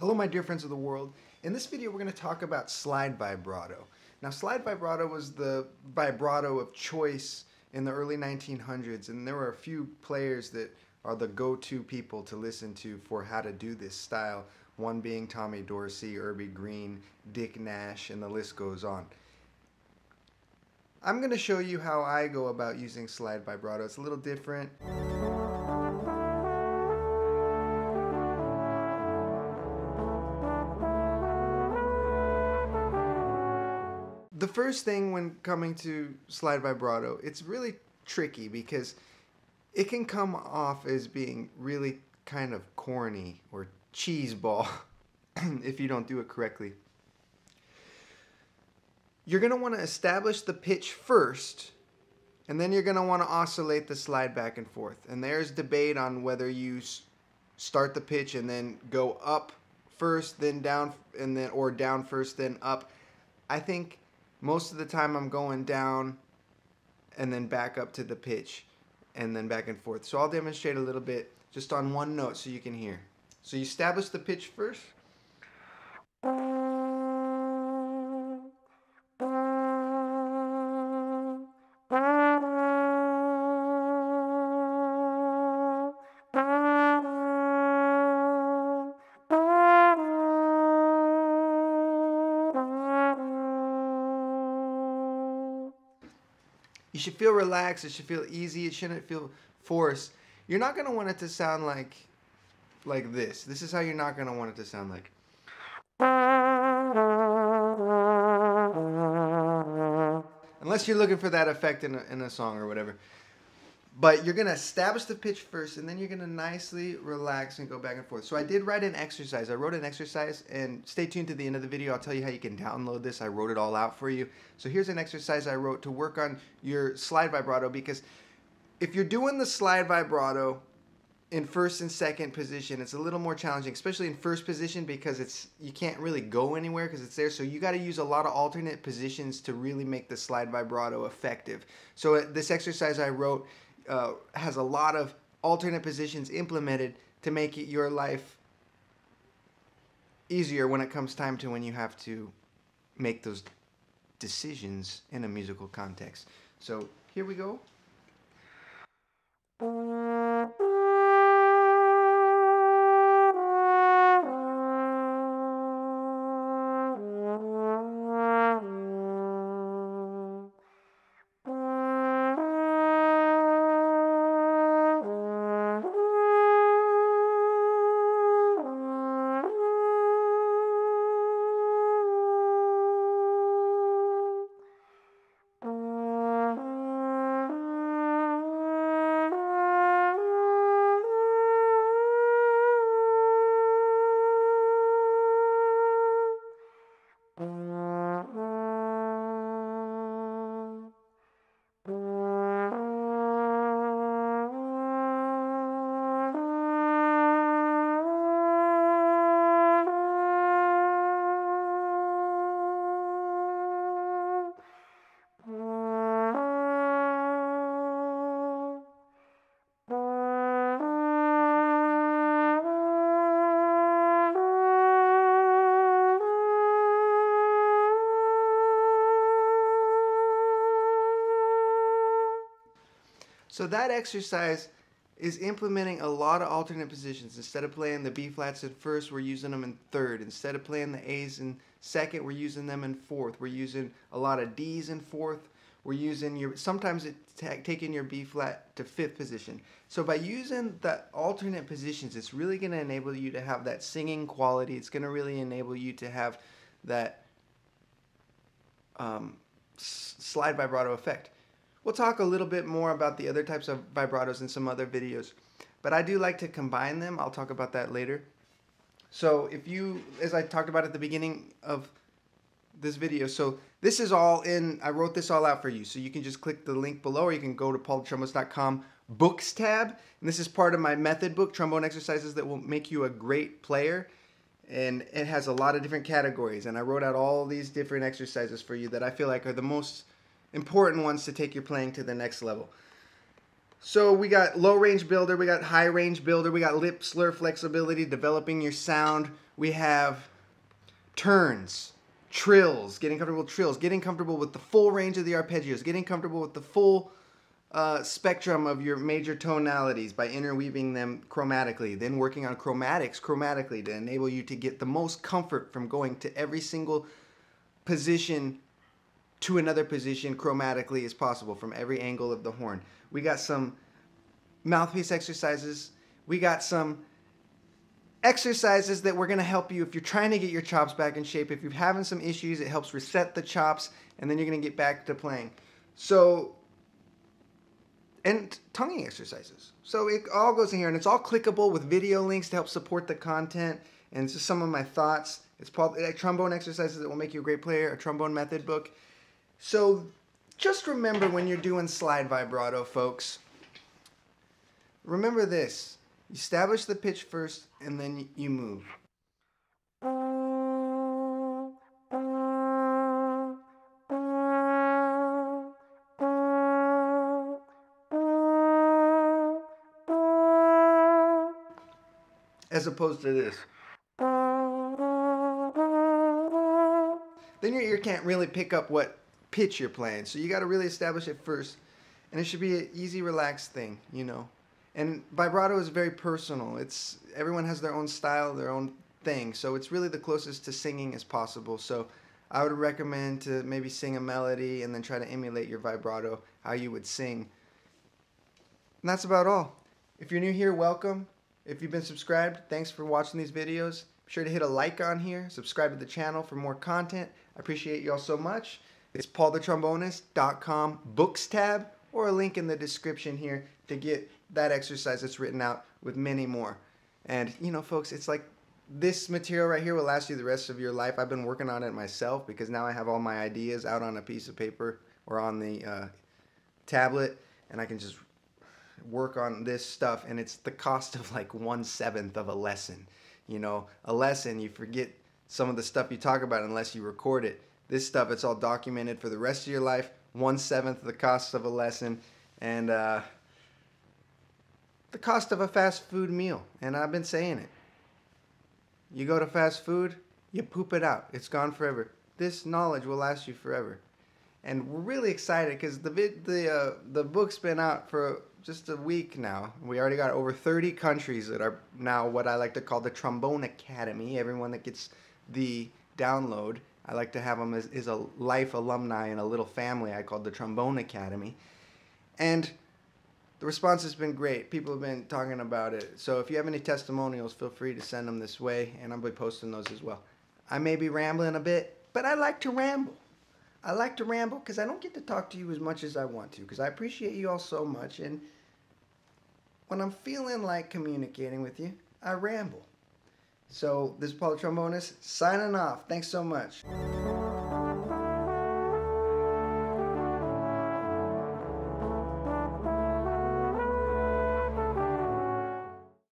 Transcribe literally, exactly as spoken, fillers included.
Hello my dear friends of the world. In this video we're going to talk about slide vibrato. Now slide vibrato was the vibrato of choice in the early nineteen hundreds, and there were a few players that are the go-to people to listen to for how to do this style, one being Tommy Dorsey, Irby Green, Dick Nash, and the list goes on. I'm going to show you how I go about using slide vibrato. It's a little different. The first thing when coming to slide vibrato, it's really tricky because it can come off as being really kind of corny or cheeseball if you don't do it correctly. You're going to want to establish the pitch first, and then you're going to want to oscillate the slide back and forth. And there's debate on whether you start the pitch and then go up first, then down, and then or down first, then up. I think most of the time I'm going down and then back up to the pitch and then back and forth. So I'll demonstrate a little bit just on one note so you can hear. So you establish the pitch first. You should feel relaxed, it should feel easy, it shouldn't feel forced. You're not going to want it to sound like like this. This is how you're not going to want it to sound like. Unless you're looking for that effect in a, in a song or whatever. But you're going to establish the pitch first, and then you're going to nicely relax and go back and forth. So I did write an exercise. I wrote an exercise, and stay tuned to the end of the video. I'll tell you how you can download this. I wrote it all out for you. So here's an exercise I wrote to work on your slide vibrato, because if you're doing the slide vibrato in first and second position, it's a little more challenging, especially in first position, because it's you can't really go anywhere because it's there. So you got to use a lot of alternate positions to really make the slide vibrato effective. So this exercise I wrote Uh, has a lot of alternate positions implemented to make it your life easier when it comes time to when you have to make those decisions in a musical context. So here we go. So that exercise is implementing a lot of alternate positions. Instead of playing the B flats in first, we're using them in third. Instead of playing the A's in second, we're using them in fourth. We're using a lot of D's in fourth. We're using your, sometimes it's taking your B flat to fifth position. So by using the alternate positions, it's really going to enable you to have that singing quality. It's going to really enable you to have that um, slide vibrato effect. We'll talk a little bit more about the other types of vibratos in some other videos, but I do like to combine them. I'll talk about that later. So if you, as I talked about at the beginning of this video, so this is all in, I wrote this all out for you. So you can just click the link below, or you can go to paul the trombonist dot com books tab. And this is part of my method book, Trombone Exercises That Will Make You a Great Player. And it has a lot of different categories. And I wrote out all these different exercises for you that I feel like are the most important ones to take your playing to the next level. So we got low range builder, we got high range builder, we got lip slur flexibility, developing your sound. We have turns, trills, getting comfortable with trills, getting comfortable with the full range of the arpeggios, getting comfortable with the full uh, spectrum of your major tonalities by interweaving them chromatically, then working on chromatics chromatically to enable you to get the most comfort from going to every single position to another position chromatically as possible from every angle of the horn. We got some mouthpiece exercises. We got some exercises that we're gonna help you if you're trying to get your chops back in shape. If you're having some issues, it helps reset the chops and then you're gonna get back to playing. So, and tonguing exercises. So it all goes in here and it's all clickable with video links to help support the content and just some of my thoughts. It's Paul, Trombone Exercises That Will Make You a Great Player, a trombone method book. So just remember when you're doing slide vibrato, folks, remember this. You establish the pitch first and then you move. As opposed to this. Then your ear can't really pick up what pitch you're playing, so you got to really establish it first, and it should be an easy, relaxed thing, you know. And vibrato is very personal. It's everyone has their own style, their own thing, so it's really the closest to singing as possible. So I would recommend to maybe sing a melody and then try to emulate your vibrato, how you would sing. And that's about all. If you're new here, welcome. If you've been subscribed, thanks for watching these videos. Be sure to hit a like on here, subscribe to the channel for more content. I appreciate y'all so much. It's paul the trombonist dot com books tab or a link in the description here to get that exercise that's written out with many more. And you know, folks, it's like this material right here will last you the rest of your life. I've been working on it myself because now I have all my ideas out on a piece of paper or on the uh, tablet, and I can just work on this stuff, and it's the cost of like one seventh of a lesson. You know, a lesson, you forget some of the stuff you talk about unless you record it. This stuff, it's all documented for the rest of your life. One seventh the cost of a lesson and uh, the cost of a fast food meal. And I've been saying it. You go to fast food, you poop it out. It's gone forever. This knowledge will last you forever. And we're really excited because the, the, uh, the book's been out for just a week now. We already got over thirty countries that are now what I like to call the Trombone Academy. Everyone that gets the download, I like to have them as, as a life alumni in a little family I called the Trombone Academy. And the response has been great. People have been talking about it. So if you have any testimonials, feel free to send them this way, and I'll be posting those as well. I may be rambling a bit, but I like to ramble. I like to ramble because I don't get to talk to you as much as I want to because I appreciate you all so much. And when I'm feeling like communicating with you, I ramble. So this is Paul the Trombonist signing off. Thanks so much.